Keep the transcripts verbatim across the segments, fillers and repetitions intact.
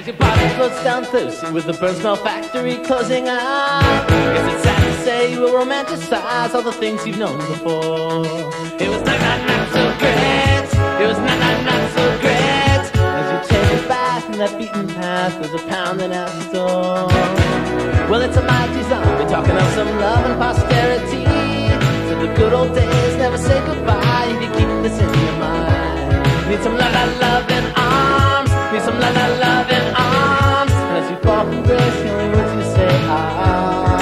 as your body floats down thirsty with the burn smell factory closing up. Is it sad to say you will romanticize all the things you've known before? It was not, not, not so great. It was not, not, not so great. As you take a bath in that beaten path, there's a pounding out the door. Well, it's a mighty zombie talking of some love and posterity. So the good old days never say goodbye if you keep this in your mind. Need some la la love and arms. Need some la la love and arms. And as you fall from grace, healing words you say, ah.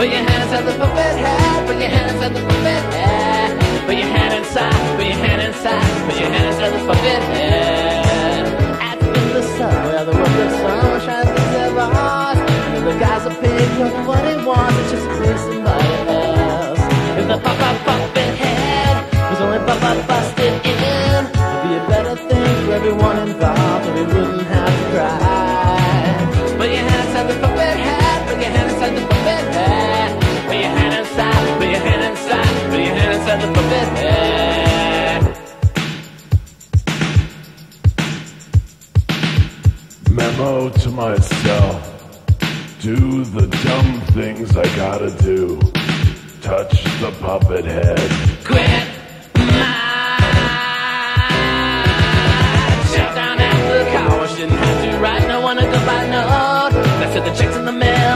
Put your hands at the puppet head. Put your hands at the puppet head. Put your hand inside. Put your hand inside. Put your hands at the puppet head. At the sun, where the world of sun shines as ever on. If the guy's a pig, you know what he wants. It's just a place somebody else. If the papa puppet head was only papa busted in, it'd be a better thing for everyone involved, and we wouldn't have to cry. Put your hand inside the puppet head. Put your hand inside the puppet head. Put your hand inside. Put your hand inside. Put your hand inside the puppet head. Memo to myself, do the dumb things I gotta do, touch the puppet head, quit my shut down after the car wash, didn't have to write, no one to go by note, that's it, the check's in the mail.